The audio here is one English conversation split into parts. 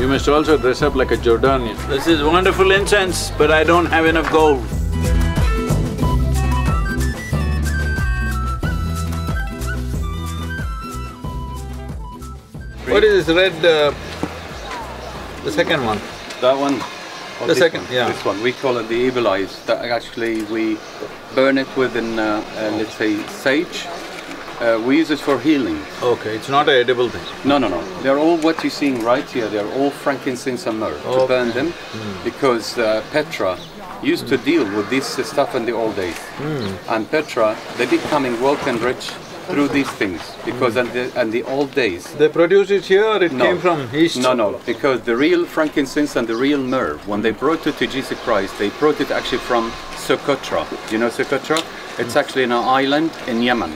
You must also dress up like a Jordanian. This is wonderful incense, but I don't have enough gold. What is this red, the second one? That one? The second, one, yeah. This one, we call it the evil eyes. That actually we burn it within, let's say, sage. We use it for healing. Okay, it's not an edible thing. No, no, no. They're all what you're seeing right here. They're all frankincense and myrrh. Okay. To burn them, because Petra used to deal with this stuff in the old days. And Petra, they becoming wealth and rich through these things, because in the old days they produced it here. Or it came from East. No, no, because the real frankincense and the real myrrh, when they brought it to Jesus Christ, they brought it actually from Socotra. You know Socotra? It's actually an island in Yemen.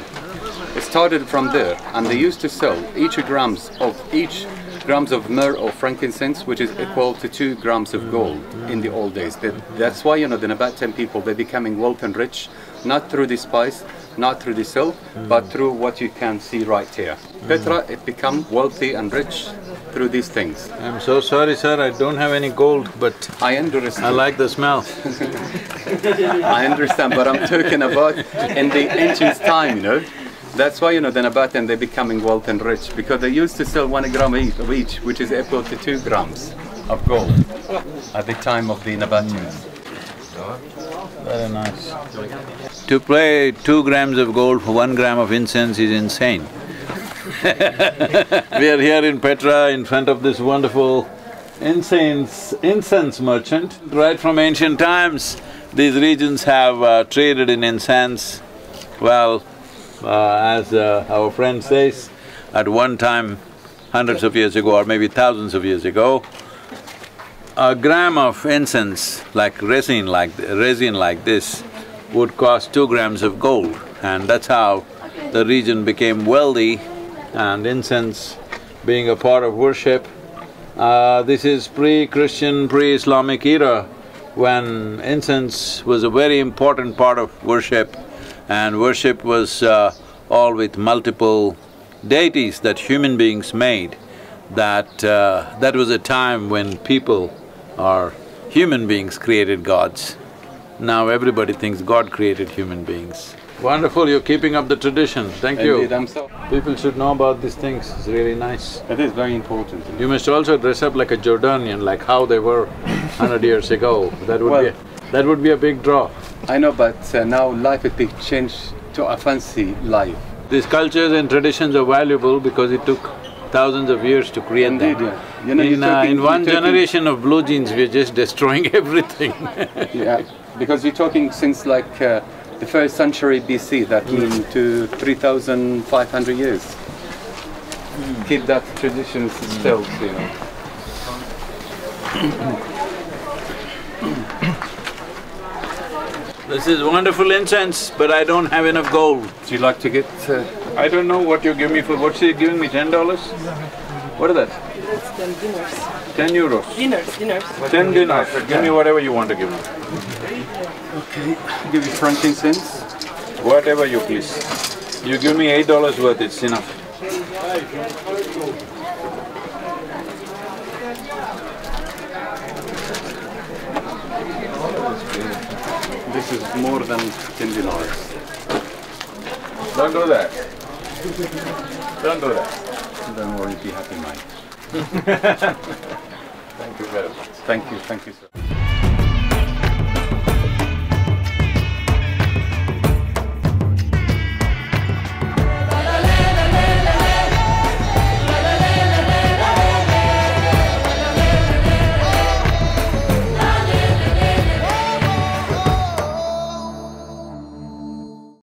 It started from there, and they used to sell each grams of myrrh or frankincense, which is equal to 2 grams of gold in the old days. That's why, you know, the Nabataean people, they're becoming wealth and rich, not through the spice, not through the silk, but through what you can see right here. Petra, it become wealthy and rich through these things. I'm so sorry, sir, I don't have any gold, but I understand. I like the smell. I understand, but I'm talking about in the ancient time, you know. That's why, you know, the Nabataean, they're becoming wealth and rich, because they used to sell 1 gram of each, which is equal to 2 grams of gold at the time of the Nabataeans. Very nice. To pay 2 grams of gold for 1 gram of incense is insane. We are here in Petra in front of this wonderful incense merchant. Right from ancient times, these regions have traded in incense. Well, as our friend says, at one time, hundreds of years ago or maybe thousands of years ago, a gram of incense, like resin, like this, would cost 2 grams of gold, and that's how the region became wealthy. And incense being a part of worship, this is pre-Christian, pre-Islamic era, when incense was a very important part of worship. And worship was all with multiple deities that human beings made. That was a time when people or human beings created gods. Now everybody thinks God created human beings. Wonderful, you're keeping up the tradition. Thank you. Indeed, I'm so. People should know about these things, it's really nice. It is very important. You must also dress up like a Jordanian, like how they were 100 years ago. That would be a big draw. I know, but now life it big changed to a fancy life. These cultures and traditions are valuable because it took thousands of years to create them. Yeah. You know, in one generation of blue jeans, we're just destroying everything. Yeah, because you're talking since like the 1st century BC, that means to 3,500 years. Keep that tradition still, you know. This is wonderful incense, but I don't have enough gold. Do you like to get… I don't know what you give me for… What's she giving me, $10? What is that? That's 10 dinars. 10 euros? Dinars. 10 dinars. Give me whatever you want to give me. Okay. I'll give you frankincense. Whatever you please. You give me $8 worth, it's enough. This is more than 10 dinars. Don't do that. Don't do that. Don't worry, be happy, mate. Thank you very much. Thank you, sir.